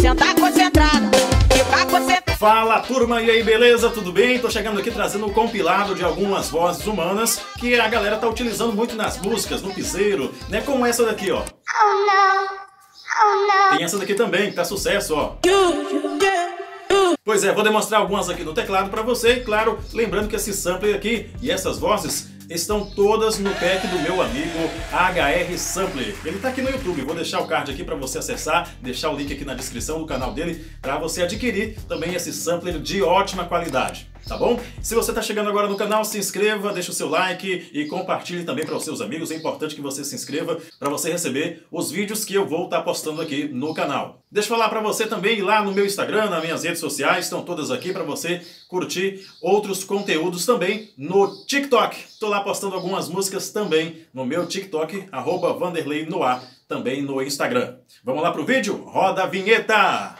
Senta concentrada, fica concentrada. Fala turma, e aí beleza? Tudo bem? Tô chegando aqui trazendo um compilado de algumas vozes humanas que a galera tá utilizando muito nas músicas, no piseiro, né? Como essa daqui, ó. Oh, não. Tem essa daqui também, que tá sucesso, ó. Pois é, vou demonstrar algumas aqui no teclado pra você, e claro, lembrando que esse sampler aqui e essas vozes estão todas no pack do meu amigo HR Sampler. Ele tá aqui no YouTube, vou deixar o card aqui para você acessar, deixar o link aqui na descrição do canal dele para você adquirir também esse sampler de ótima qualidade, tá bom? Se você tá chegando agora no canal, se inscreva, deixa o seu like e compartilhe também para os seus amigos. É importante que você se inscreva para você receber os vídeos que eu vou estar postando aqui no canal. Deixa eu falar para você também lá no meu Instagram, nas minhas redes sociais, estão todas aqui para você curtir outros conteúdos também no TikTok. Tô lá postando algumas músicas também no meu TikTok, @vanderleynoar, também no Instagram. Vamos lá pro vídeo? Roda a vinheta!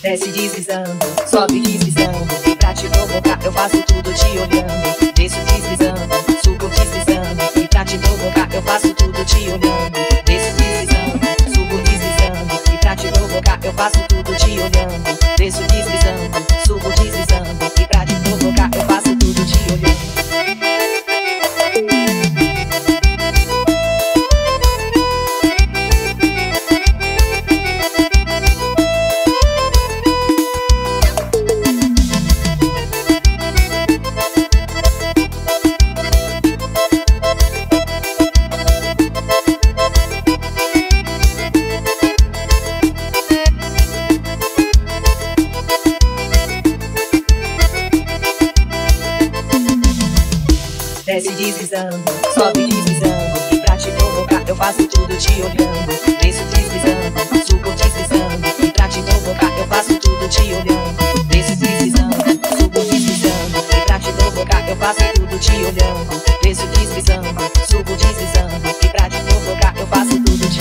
Desce deslizando, sobe deslizando, pra te provocar eu faço tudo te olhando. Desço deslizando, subo deslizando, e pra te provocar eu faço tudo te olhando. Desço deslizando, subo deslizando, e pra te provocar eu faço tudo te olhando. Desço deslizando, subo deslizando, e pra te provocar eu faço tudo te olhando. deslizando, sobe deslizando, e pra te provocar eu faço tudo te olhando. Desço deslizando, subo deslizando, e pra te provocar eu faço tudo te olhando. Desço deslizando, subo deslizando, e pra te provocar eu faço tudo te olhando. Desço deslizando, subo deslizando, e pra te provocar eu faço tudo te olhando.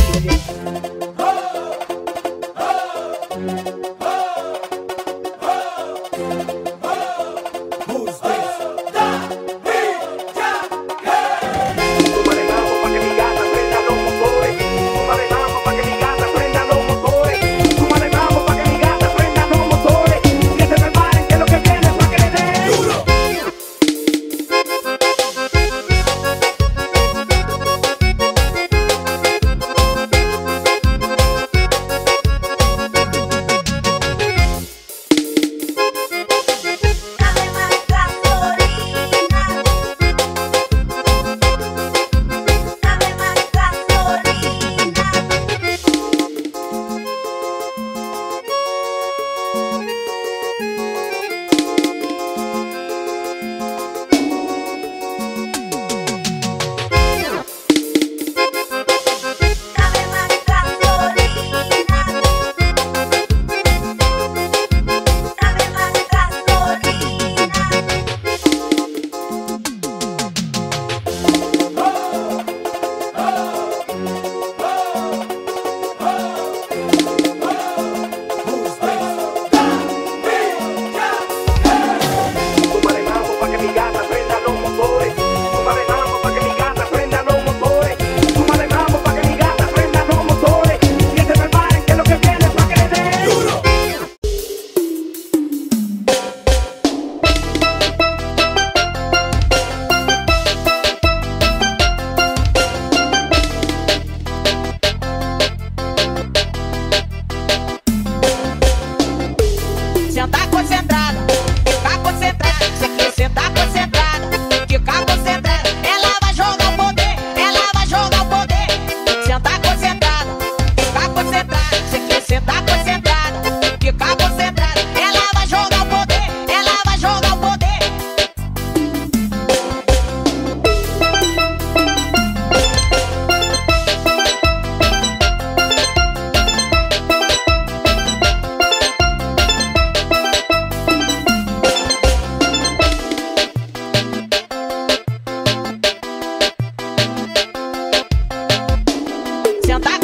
Ficar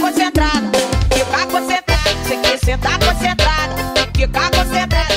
concentrada, ficar concentrada.